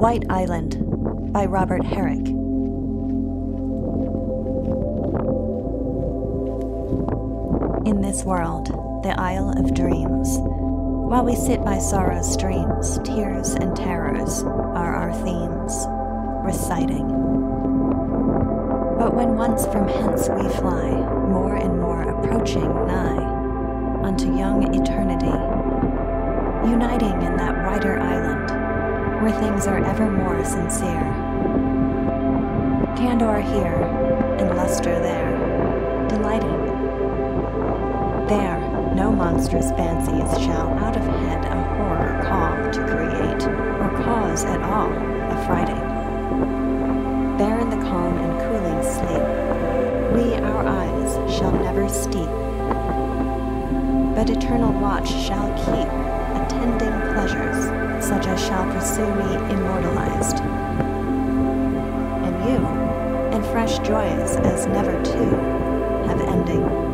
White Island by Robert Herrick. In this world, the Isle of Dreams, while we sit by sorrow's streams, tears and terrors are our themes, reciting. But when once from hence we fly, more and more approaching nigh unto young eternity, uniting in that wider island, where things are ever more sincere. Candor here, and lustre there, delighting. There, no monstrous fancies shall out of head a horror call to create, or cause at all affrighting. There in the calm and cooling sleep, we our eyes shall never steep, but eternal watch shall keep attending pleasures, such as shall pursue me immortalized. And you, and fresh joys as never too have ending.